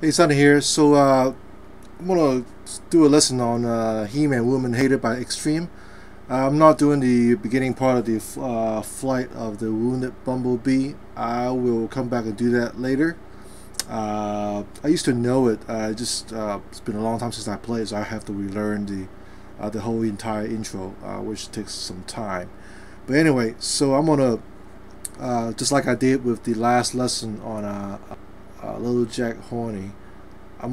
Hey, Sonny here. So I'm gonna do a lesson on He Man: Woman Hater by Extreme. I'm not doing the beginning part of the Flight of the Wounded Bumblebee. I will come back and do that later. I used to know it. It's been a long time since I played, so I have to relearn the whole entire intro, which takes some time. But anyway, so I'm gonna just like I did with the last lesson on Little Jack Horny, I'm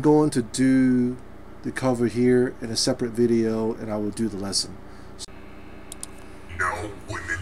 going to do the cover here in a separate video, and I will do the lesson. No,